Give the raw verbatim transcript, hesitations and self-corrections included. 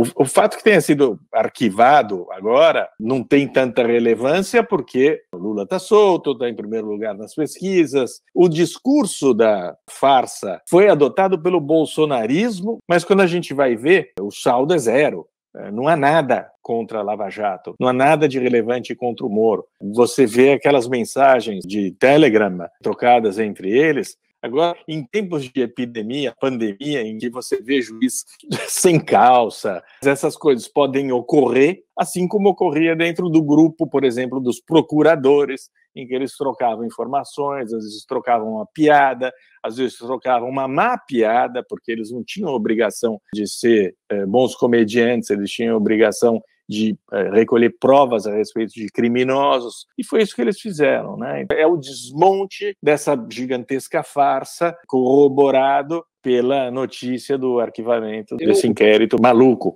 O, o fato que tenha sido arquivado agora não tem tanta relevância porque o Lula está solto, está em primeiro lugar nas pesquisas. O discurso da farsa foi adotado pelo bolsonarismo, mas quando a gente vai ver, o saldo é zero. Não há nada contra a Lava Jato, não há nada de relevante contra o Moro. Você vê aquelas mensagens de Telegram trocadas entre eles. Agora, em tempos de epidemia, pandemia, em que você vê juiz sem calça, essas coisas podem ocorrer, assim como ocorria dentro do grupo, por exemplo, dos procuradores, em que eles trocavam informações, às vezes trocavam uma piada, às vezes trocavam uma má piada, porque eles não tinham obrigação de ser eh, bons comediantes, eles tinham obrigação de eh, recolher provas a respeito de criminosos, e foi isso que eles fizeram, né? É o desmonte dessa gigantesca farsa, corroborado pela notícia do arquivamento desse inquérito maluco.